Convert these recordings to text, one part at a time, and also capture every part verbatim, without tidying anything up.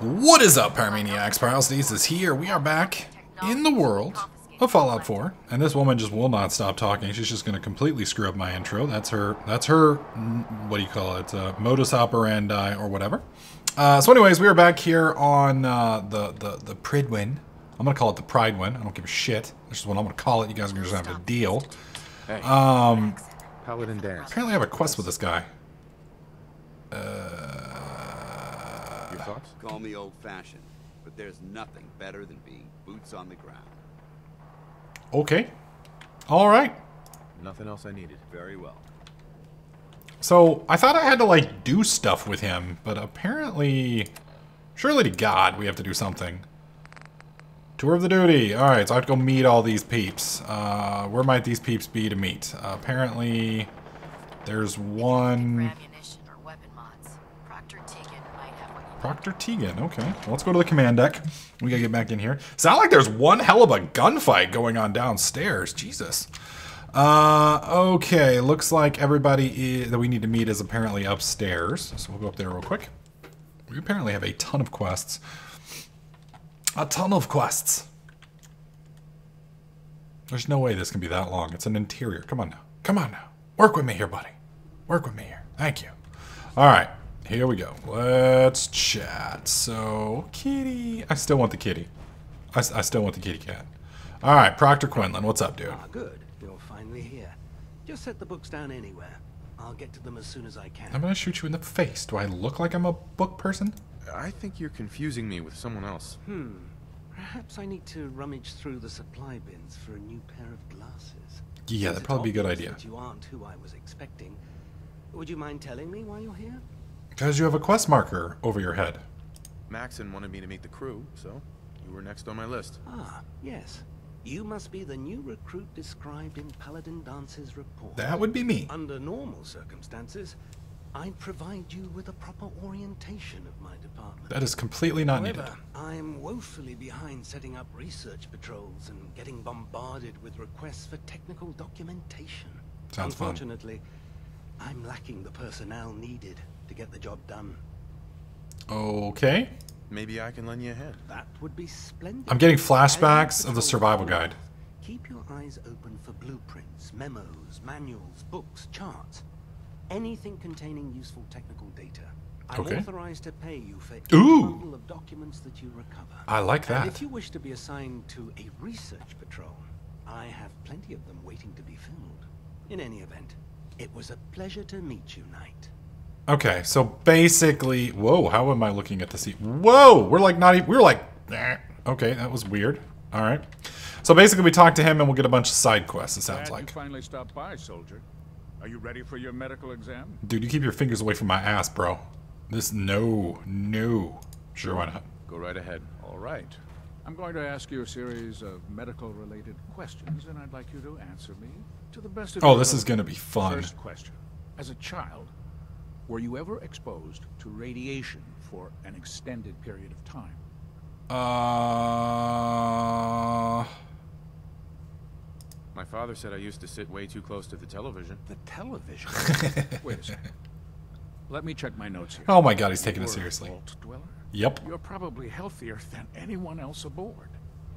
What is up, Paramaniacs? Pyrostasis is here. We are back in the world of Fallout four, and this woman just will not stop talking. She's just going to completely screw up my intro. That's her, that's her, what do you call it, uh, modus operandi or whatever. Uh, so anyways, we are back here on uh, the, the, the Prydwen. I'm going to call it the Prydwen. I don't give a shit. This is what I'm going to call it. You guys are going to just have to deal. Um, Paladin dance. Apparently I have a quest with this guy. Uh... Thoughts? Call me old-fashioned, but there's nothing better than being boots on the ground. Okay. All right. Nothing else I needed. Very well. So I thought I had to like do stuff with him, but apparently, surely to God, we have to do something. Tour of the duty. All right, so I have to go meet all these peeps. Uh, where might these peeps be to meet? Uh, apparently, there's one. Proctor Tegan, okay. Well, let's go to the command deck. We gotta get back in here. Sound like there's one hell of a gunfight going on downstairs. Jesus. Uh, okay, looks like everybody is, that we need to meet is apparently upstairs. So we'll go up there real quick. We apparently have a ton of quests. A ton of quests. There's no way this can be that long. It's an interior. Come on now. Come on now. Work with me here, buddy. Work with me here. Thank you. All right. Here we go. Let's chat. So, kitty. I still want the kitty. I, I still want the kitty cat. All right, Proctor Quinlan. What's up, dude? Ah, good. You're finally here. Just set the books down anywhere. I'll get to them as soon as I can. I'm going to shoot you in the face. Do I look like I'm a book person? I think you're confusing me with someone else. Hmm. Perhaps I need to rummage through the supply bins for a new pair of glasses. Yeah, that'd probably be a good idea. Since you aren't who I was expecting. Would you mind telling me why you're here? Because you have a quest marker over your head. Maxson wanted me to meet the crew, so you were next on my list. Ah, yes. You must be the new recruit described in Paladin Dance's report. That would be me. Under normal circumstances, I'd provide you with a proper orientation of my department. That is completely not However, needed. I'm woefully behind setting up research patrols and getting bombarded with requests for technical documentation. Sounds fun. Unfortunately, I'm lacking the personnel needed to get the job done. Okay. Maybe I can lend you a hand. That would be splendid. I'm getting flashbacks of the survival guide. Keep your eyes open for blueprints, memos, manuals, books, charts. Anything containing useful technical data. I'm okay. authorized to pay you for each bundle of documents that you recover. I like that. And if you wish to be assigned to a research patrol, I have plenty of them waiting to be filled. In any event, it was a pleasure to meet you, Knight. Okay, so basically, whoa, how am I looking at the sea? Whoa, we're like not even, we were like, nah. Okay, that was weird. All right. So basically we talk to him and we'll get a bunch of side quests, it sounds like. You finally stopped by, soldier. Are you ready for your medical exam? Dude, you keep your fingers away from my ass, bro. This, no, no. Sure, why not? Go right ahead. All right. I'm going to ask you a series of medical-related questions, and I'd like you to answer me to the best of your ability. Oh, this is going to be fun. First question. As a child, were you ever exposed to radiation for an extended period of time? Uh... My father said I used to sit way too close to the television. The television? Wait a second. Let me check my notes here. Oh my God, he's taking it seriously. Vault dweller? Yep. You're probably healthier than anyone else aboard.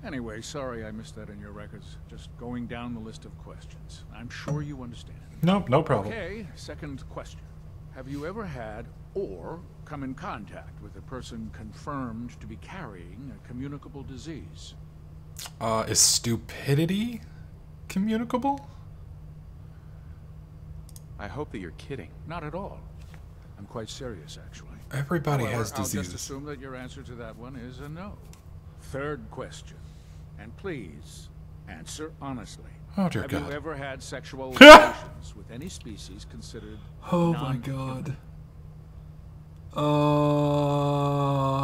Anyway, sorry I missed that in your records. Just going down the list of questions. I'm sure you understand. No, no problem. Okay, second question. Have you ever had or come in contact with a person confirmed to be carrying a communicable disease? Uh, is stupidity communicable? I hope that you're kidding. Not at all. I'm quite serious, actually. Everybody However, has diseases. I'll just assume that your answer to that one is a no. Third question. And please, answer honestly. Oh, dear Have God. you ever had sexual relations with any species considered Oh my God.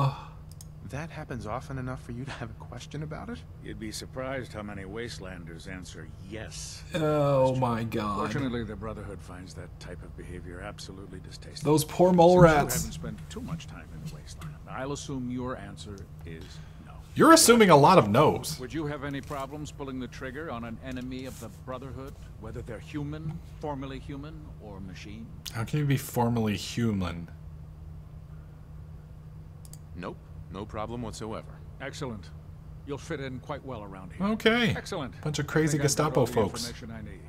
Uh, that happens often enough for you to have a question about it? You'd be surprised how many wastelanders answer yes. Oh my God. Fortunately, the Brotherhood finds that type of behavior absolutely distasteful. Those poor mole rats. Since you haven't spent too much time in the wasteland, I'll assume your answer is You're assuming a lot of no's. Would you have any problems pulling the trigger on an enemy of the Brotherhood, whether they're human, formerly human, or machine? How can you be formerly human? Nope. No problem whatsoever. Excellent. You'll fit in quite well around here. Okay. Excellent. Bunch of crazy Gestapo folks. I need.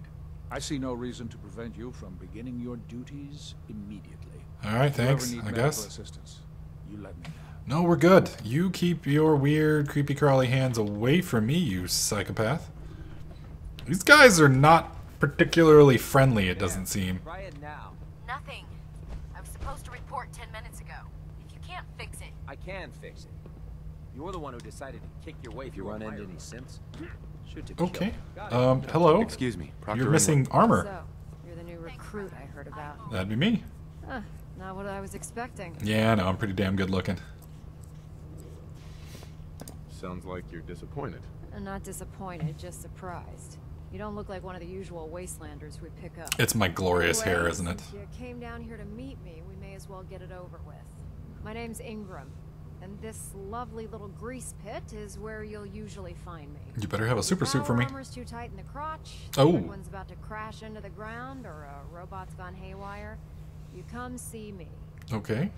I see no reason to prevent you from beginning your duties immediately. All right, thanks. I guess. Assistance, you let me know. No, we're good. You keep your weird, creepy, crawly hands away from me, you psychopath. These guys are not particularly friendly, it doesn't seem. Try it now. Nothing. I was supposed to report ten minutes ago. If you can't fix it, I can fix it. You're the one who decided to kick your way if you run into any synths. Okay. Um, hello. Excuse me. Proctor, you're missing armor. So, you're the new recruit I heard about. That'd be me. Huh, not what I was expecting. Yeah, no, I'm pretty damn good looking. Sounds like you're disappointed. I'm not disappointed, just surprised. You don't look like one of the usual wastelanders we pick up. It's my glorious anyway, hair, isn't it? Since you came down here to meet me, we may as well get it over with. My name's Ingram. And this lovely little grease pit is where you'll usually find me. You better have a super suit for me. Armor's too tight in the crotch. Oh. One's about to crash into the ground, or a robot's gone haywire. You come see me. Okay.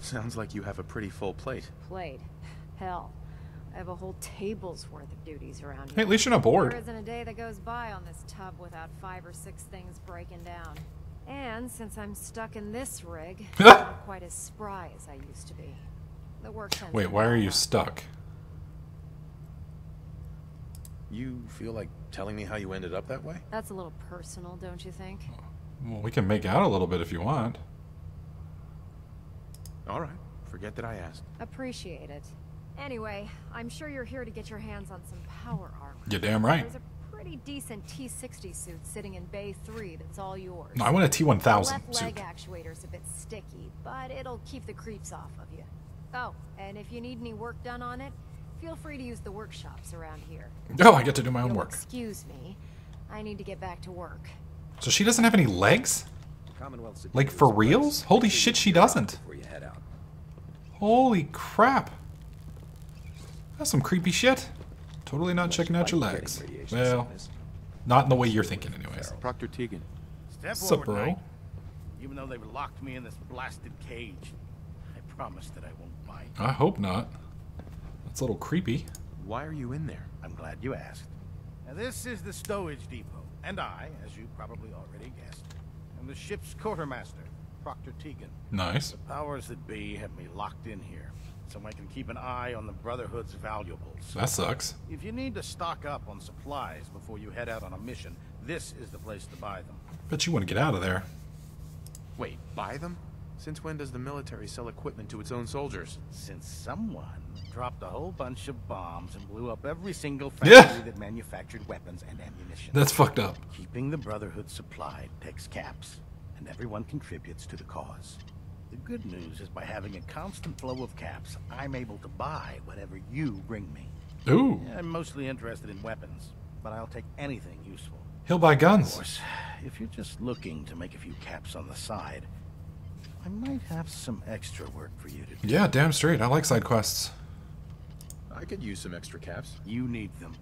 Sounds like you have a pretty full plate. Plate? Hell, I have a whole table's worth of duties around here. Hey, at least you're not bored. There isn't a day that goes by on this tub without five or six things breaking down. And since I'm stuck in this rig, I'm not quite as spry as I used to be. The work Wait, why are you stuck? You feel like telling me how you ended up that way? That's a little personal, don't you think? Well, we can make out a little bit if you want. All right. Forget that I asked. Appreciate it. Anyway, I'm sure you're here to get your hands on some power armor. You're damn right. There's a pretty decent T sixty suit sitting in bay three that's all yours. No, I want a T one thousand suit. Left leg actuator's a bit sticky, but it'll keep the creeps off of you. Oh, and if you need any work done on it, feel free to use the workshops around here. Oh, I get to do my own You'll work. Excuse me. I need to get back to work. So she doesn't have any legs? Like, for reals? Holy shit, she doesn't. Holy crap. That's some creepy shit. Totally not checking out your legs. Well, not in the way you're thinking anyways. Proctor Tegan. What's up, bro? Even though they've locked me in this blasted cage, I promise that I won't. I hope not. That's a little creepy. Why are you in there? I'm glad you asked. Now, this is the stowage depot, and I, as you probably already guessed, am the ship's quartermaster, Proctor Tegan. Nice. The powers that be have me locked in here, so I can keep an eye on the Brotherhood's valuables. That sucks. If you need to stock up on supplies before you head out on a mission, this is the place to buy them. But you want to get out of there. Wait, buy them? Since when does the military sell equipment to its own soldiers? Since someone dropped a whole bunch of bombs and blew up every single factory yeah. that manufactured weapons and ammunition. That's fucked up. Keeping the Brotherhood supplied takes caps, and everyone contributes to the cause. The good news is by having a constant flow of caps, I'm able to buy whatever you bring me. Ooh. I'm mostly interested in weapons, but I'll take anything useful. He'll buy guns. Of course, if you're just looking to make a few caps on the side, I might have some extra work for you to do. Yeah, damn straight. I like side quests. I could use some extra caps. You need them,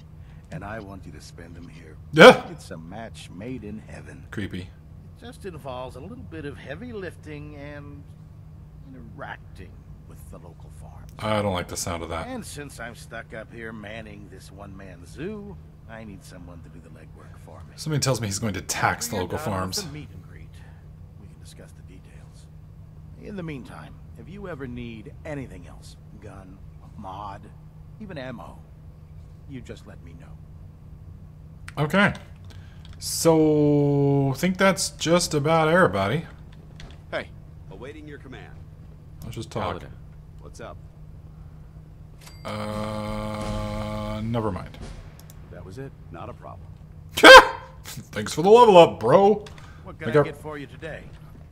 and I want you to spend them here. Yeah. It's a match made in heaven. Creepy. It just involves a little bit of heavy lifting and interacting with the local farms. I don't like the sound of that. And since I'm stuck up here manning this one-man zoo, I need someone to do the legwork for me. Somebody tells me he's going to tax the local farms. The meet and greet. We can discuss the details. In the meantime, if you ever need anything else, gun, mod, even ammo, you just let me know. Okay. So, I think that's just about everybody. Hey, awaiting your command. Let's just talk. Paladin. What's up? Uh, never mind. That was it. Not a problem. Thanks for the level up, bro. What can I get for you today?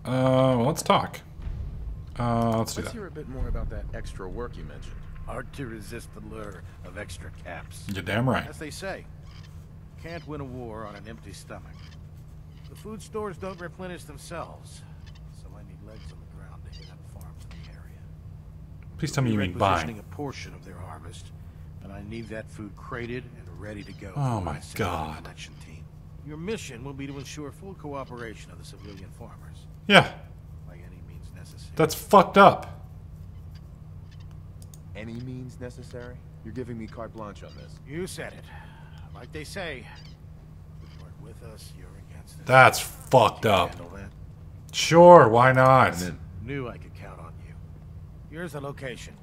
Uh, well, let's talk. Uh, let's do that. Let's hear a bit more about that extra work you mentioned. Hard to resist the lure of extra caps. You're damn right. As they say, can't win a war on an empty stomach. The food stores don't replenish themselves, so I need legs on the ground to hit up farms in the area. Please tell me you mean buying a portion of their harvest, and I need that food crated and ready to go. Oh my God! Election team. Your mission will be to ensure full cooperation of the civilian farmers. Yeah. That's fucked up. any means necessary? You're giving me carte blanche on this. You said it. Like they say, if you weren't with us, you're against us. That's fucked up. That? Sure, why not? I knew I could count on you. Here's the location.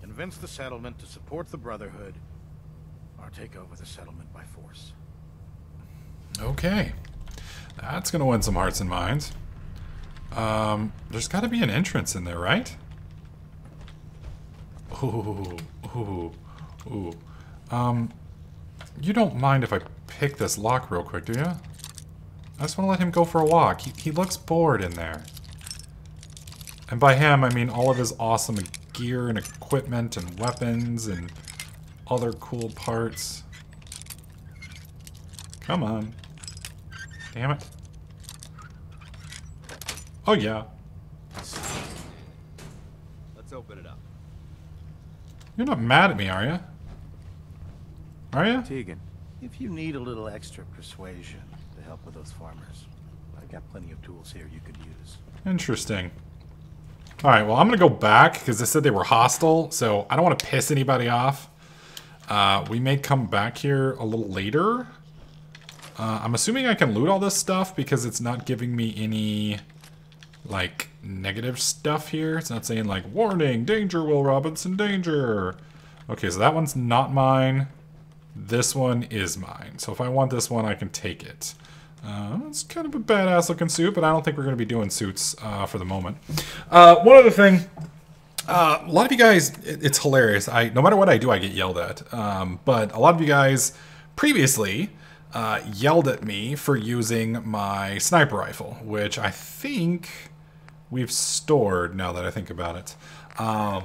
Convince the settlement to support the Brotherhood or take over the settlement by force. Okay. That's going to win some hearts and minds. Um, there's got to be an entrance in there, right? Ooh, ooh, ooh. Um, you don't mind if I pick this lock real quick, do you? I just want to let him go for a walk. He, he looks bored in there. And by him, I mean all of his awesome gear and equipment and weapons and other cool parts. Come on. Damn it. Oh, yeah. Let's open it up. You're not mad at me, are you? Are you? Tegan, if you need a little extra persuasion to help with those farmers, I've got plenty of tools here you could use. Interesting. Alright, well, I'm going to go back because they said they were hostile, so I don't want to piss anybody off. Uh, we may come back here a little later. Uh, I'm assuming I can loot all this stuff because it's not giving me any, like, negative stuff here. It's not saying, like, warning, danger, Will Robinson, danger. Okay, so that one's not mine. This one is mine. So if I want this one, I can take it. Uh, it's kind of a badass looking suit, but I don't think we're going to be doing suits uh, for the moment. Uh, one other thing. Uh, a lot of you guys, it, it's hilarious. I no matter what I do, I get yelled at. Um, but a lot of you guys previously uh, yelled at me for using my sniper rifle, which I think we've stored now that I think about it. Um,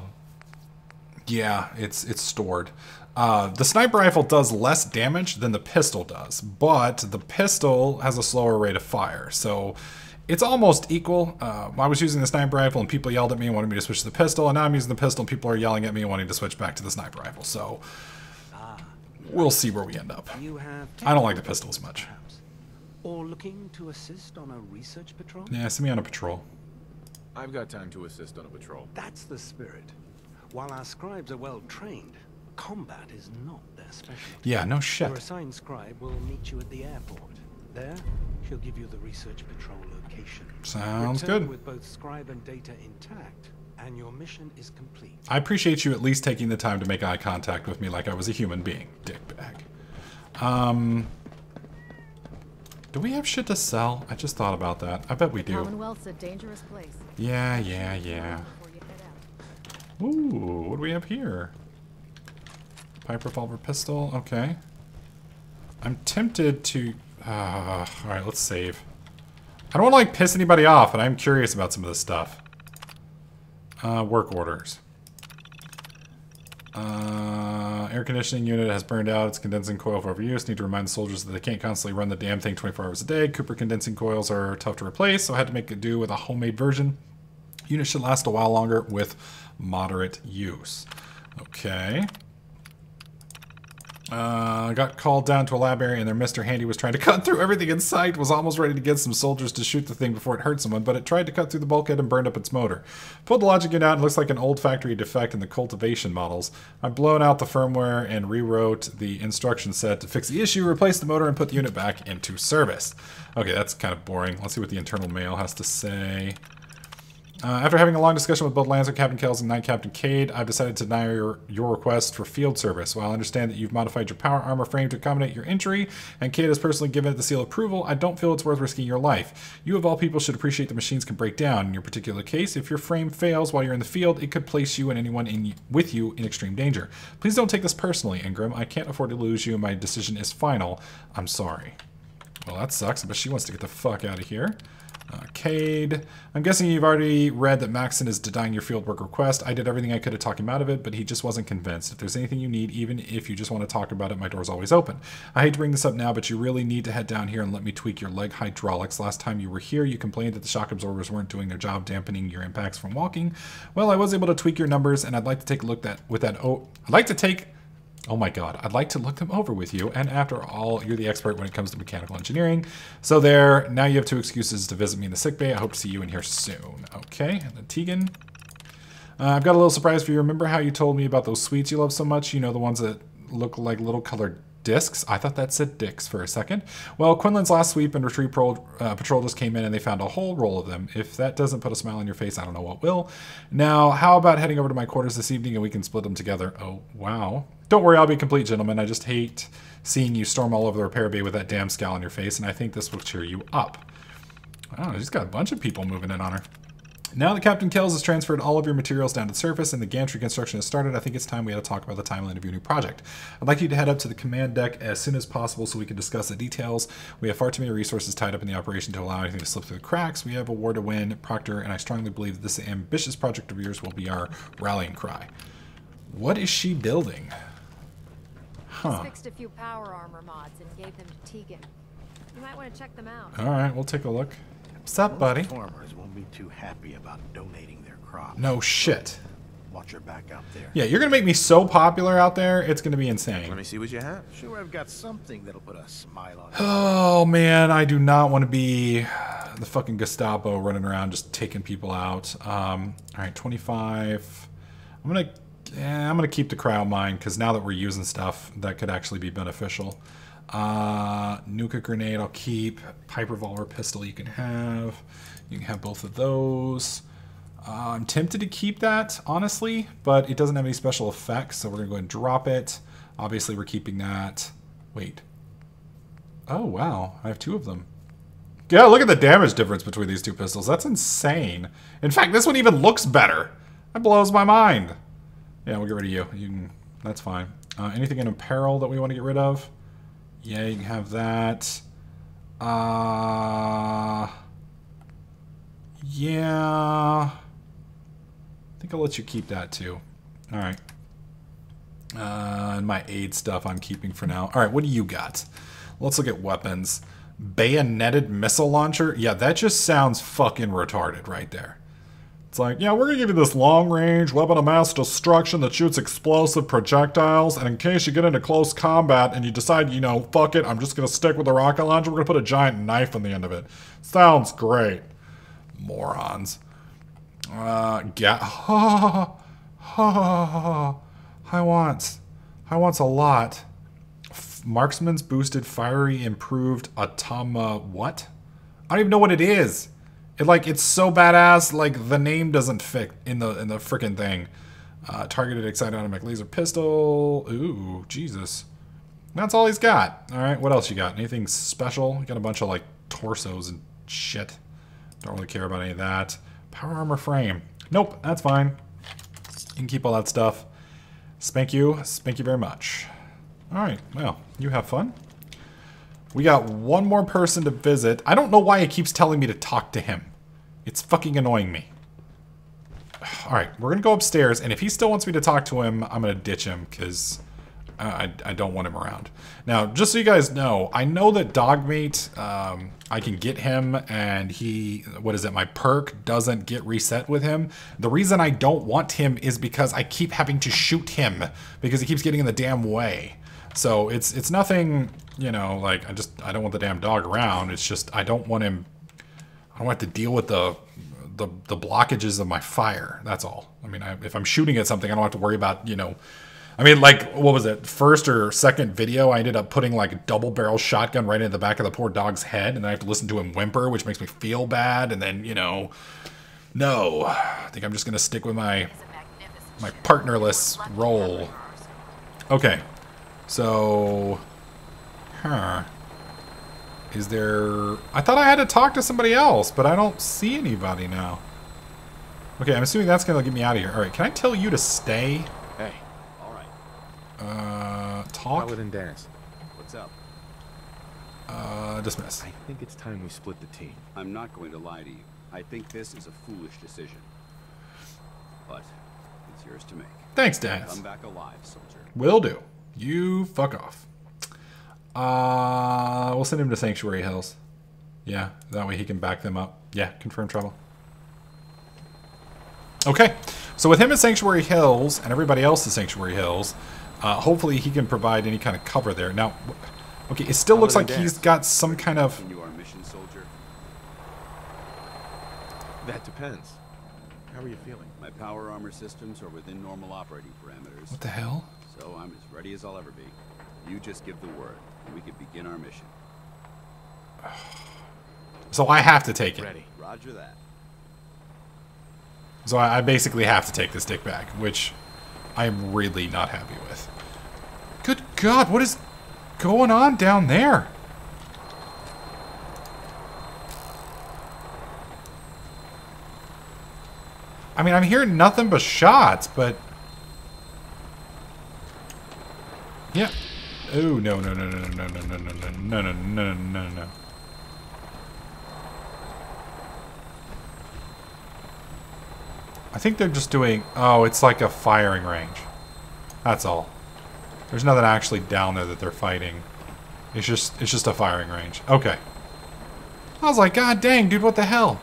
yeah, it's it's stored. Uh, the sniper rifle does less damage than the pistol does, but the pistol has a slower rate of fire, so it's almost equal. Uh, I was using the sniper rifle and people yelled at me and wanted me to switch to the pistol, and now I'm using the pistol and people are yelling at me and wanting to switch back to the sniper rifle, so we'll see where we end up. I don't like the pistol as much. Or looking to assist on a research patrol? Yeah, send me on a patrol. I've got time to assist on a patrol. That's the spirit. While our scribes are well trained, combat is not their specialty. Yeah, no shit. Your assigned scribe will meet you at the airport. There, she'll give you the research patrol location. Sounds Return good. With both scribe and data intact, and your mission is complete. I appreciate you at least taking the time to make eye contact with me like I was a human being, dickbag. Um, do we have shit to sell? I just thought about that. I bet we do. Commonwealth's a dangerous place. Yeah, yeah, yeah. Ooh, what do we have here? Pipe revolver pistol, okay. I'm tempted to... Uh, Alright, let's save. I don't want to, like, piss anybody off, and I'm curious about some of this stuff. Uh, work orders. Uh, air conditioning unit has burned out. It's condensing coil for overuse. Need to remind the soldiers that they can't constantly run the damn thing twenty-four hours a day. Cooper condensing coils are tough to replace, so I had to make it do with a homemade version. Unit should last a while longer with moderate use. Okay. Uh, got called down to a lab area and their Mister Handy was trying to cut through everything in sight. Was almost ready to get some soldiers to shoot the thing before it hurt someone, but it tried to cut through the bulkhead and burned up its motor. Pulled the logic unit out and looks like an old factory defect in the cultivation models. I've blown out the firmware and rewrote the instruction set to fix the issue, replace the motor, and put the unit back into service. Okay, that's kind of boring. Let's see what the internal mail has to say. Uh, after having a long discussion with both Lancer Captain Kells and Knight Captain Cade, I've decided to deny your, your request for field service. While I understand that you've modified your power armor frame to accommodate your injury, and Cade has personally given it the seal of approval, I don't feel it's worth risking your life. You, of all people, should appreciate the machines can break down. In your particular case, if your frame fails while you're in the field, it could place you and anyone in, with you in extreme danger. Please don't take this personally, Ingram. I can't afford to lose you. My decision is final. I'm sorry. Well, that sucks, but she wants to get the fuck out of here. Arcade. I'm guessing you've already read that Maxson is denying your fieldwork request. I did everything I could to talk him out of it, but he just wasn't convinced. If there's anything you need, even if you just want to talk about it, my door's always open. I hate to bring this up now, but you really need to head down here and let me tweak your leg hydraulics. Last time you were here, you complained that the shock absorbers weren't doing their job dampening your impacts from walking. Well, I was able to tweak your numbers, and I'd like to take a look that with that oh I'd like to take Oh my god, I'd like to look them over with you, and after all, you're the expert when it comes to mechanical engineering. So there, now you have two excuses to visit me in the sickbay. I hope to see you in here soon. Okay, and then Tegan. Uh, I've got a little surprise for you. Remember how you told me about those sweets you love so much? You know, the ones that look like little colored discs? I thought that said dicks for a second. Well, Quinlan's last sweep and retrieve patrol, uh, patrol just came in and they found a whole roll of them. If that doesn't put a smile on your face, I don't know what will. Now, how about heading over to my quarters this evening and we can split them together? Oh, wow. Don't worry, I'll be a complete gentleman. I just hate seeing you storm all over the repair bay with that damn scowl on your face, and I think this will cheer you up. Wow, she's got a bunch of people moving in on her. Now that Captain Kells has transferred all of your materials down to the surface and the gantry construction has started, I think it's time we had to talk about the timeline of your new project. I'd like you to head up to the command deck as soon as possible so we can discuss the details. We have far too many resources tied up in the operation to allow anything to slip through the cracks. We have a war to win, Proctor, and I strongly believe that this ambitious project of yours will be our rallying cry. What is she building? Huh. I fixed a few power armor mods and gave them to Tegan. You might want to check them out. All right, we'll take a look. What's up, buddy? Farmers won't be too happy about donating their crops. No shit. Watch your back out there. Yeah, you're gonna make me so popular out there, it's gonna be insane. Let me see what you have. Sure, I've got something that'll put a smile on. Oh man, I do not want to be the fucking Gestapo running around just taking people out. Um, all right, twenty-five. I'm gonna, yeah, I'm gonna keep the cryo mine because now that we're using stuff, that could actually be beneficial. Uh, Nuka grenade, I'll keep. Pipe revolver pistol, you can have. You can have both of those. Uh, I'm tempted to keep that, honestly, but it doesn't have any special effects, so we're gonna go ahead and drop it. Obviously, we're keeping that. Wait. Oh, wow. I have two of them. Yeah, look at the damage difference between these two pistols. That's insane. In fact, this one even looks better. That blows my mind. Yeah, we'll get rid of you. You can. That's fine. Uh, anything in apparel that we want to get rid of? Yeah, you can have that. Uh, yeah. I think I'll let you keep that too. All right. Uh, and my aid stuff I'm keeping for now. All right, what do you got? Let's look at weapons. Bayoneted missile launcher. Yeah, that just sounds fucking retarded right there. It's like, yeah, we're going to give you this long-range weapon of mass destruction that shoots explosive projectiles, and in case you get into close combat and you decide, you know, fuck it, I'm just going to stick with the rocket launcher, we're going to put a giant knife on the end of it. Sounds great. Morons. Uh, ga- ha ha ha ha ha ha ha. I want, I want a lot. F Marksman's boosted, fiery, improved, automa what? I don't even know what it is. It, like, it's so badass, like, the name doesn't fit in the in the frickin' thing. Uh, targeted excited automatic laser pistol. Ooh, Jesus. That's all he's got. All right, what else you got? Anything special? You got a bunch of, like, torsos and shit. Don't really care about any of that. Power armor frame. Nope, that's fine. You can keep all that stuff. Spank you. Spank you very much. All right, well, you have fun. We got one more person to visit. I don't know why it keeps telling me to talk to him. It's fucking annoying me. Alright, we're gonna go upstairs, and if he still wants me to talk to him, I'm gonna ditch him, because I, I don't want him around. Now, just so you guys know, I know that Dogmeat, um, I can get him, and he, what is it, my perk doesn't get reset with him. The reason I don't want him is because I keep having to shoot him, because he keeps getting in the damn way. So it's it's nothing, you know, like I just I don't want the damn dog around. It's just I don't want him. I don't want to deal with the the, the blockages of my fire. That's all. I mean, I, if I'm shooting at something, I don't have to worry about, you know. I mean, like, what was it? First or second video, I ended up putting like a double barrel shotgun right into the back of the poor dog's head, and I have to listen to him whimper, which makes me feel bad. And then, you know, no, I think I'm just gonna stick with my my partnerless role. Okay. So, huh, is there, I thought I had to talk to somebody else, but I don't see anybody now. Okay, I'm assuming that's going to get me out of here. All right, can I tell you to stay? Hey, all right. Uh, talk? Paladin Dennis, what's up? Uh, dismiss. I think it's time we split the team. I'm not going to lie to you. I think this is a foolish decision, but it's yours to make. Thanks, Dennis. Come back alive, soldier. Will do. You fuck off. Uh, we'll send him to Sanctuary Hills. Yeah, that way he can back them up. Yeah, confirm trouble. Okay, so with him at Sanctuary Hills and everybody else at Sanctuary Hills, uh, hopefully he can provide any kind of cover there. Now, okay, it still looks like he's got some kind of... That depends. How are you feeling? My power armor systems are within normal operating parameters. What the hell? So I'm as ready as I'll ever be. You just give the word, and we can begin our mission. So I have to take it. Ready. Roger that. So I basically have to take this dick back, which I am really not happy with. Good God, what is going on down there? I mean, I'm hearing nothing but shots, but... Yeah. Oh, no, no, no, no, no, no, no, no, no, no, no, no, no, no. I think they're just doing... Oh, it's like a firing range. That's all. There's nothing actually down there that they're fighting. It's just it's just a firing range. Okay. I was like, God dang, dude, what the hell?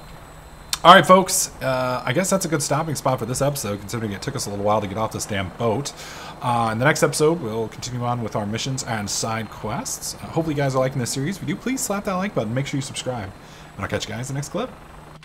Alright, folks. Uh, I guess that's a good stopping spot for this episode, considering it took us a little while to get off this damn boat. Uh, in the next episode, we'll continue on with our missions and side quests. Uh, hopefully you guys are liking this series. If you do, please slap that like button. Make sure you subscribe. And I'll catch you guys in the next clip.